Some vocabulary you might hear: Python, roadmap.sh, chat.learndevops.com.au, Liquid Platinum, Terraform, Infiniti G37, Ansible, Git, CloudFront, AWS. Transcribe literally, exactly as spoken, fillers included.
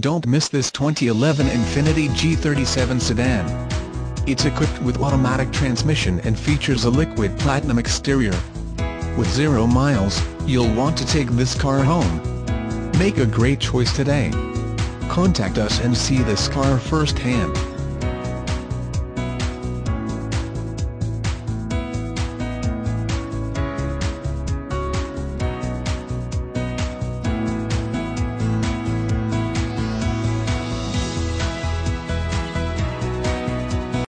Don't miss this twenty eleven Infiniti G thirty-seven sedan. It's equipped with automatic transmission and features a liquid platinum exterior. With zero miles, you'll want to take this car home. Make a great choice today. Contact us and see this car firsthand.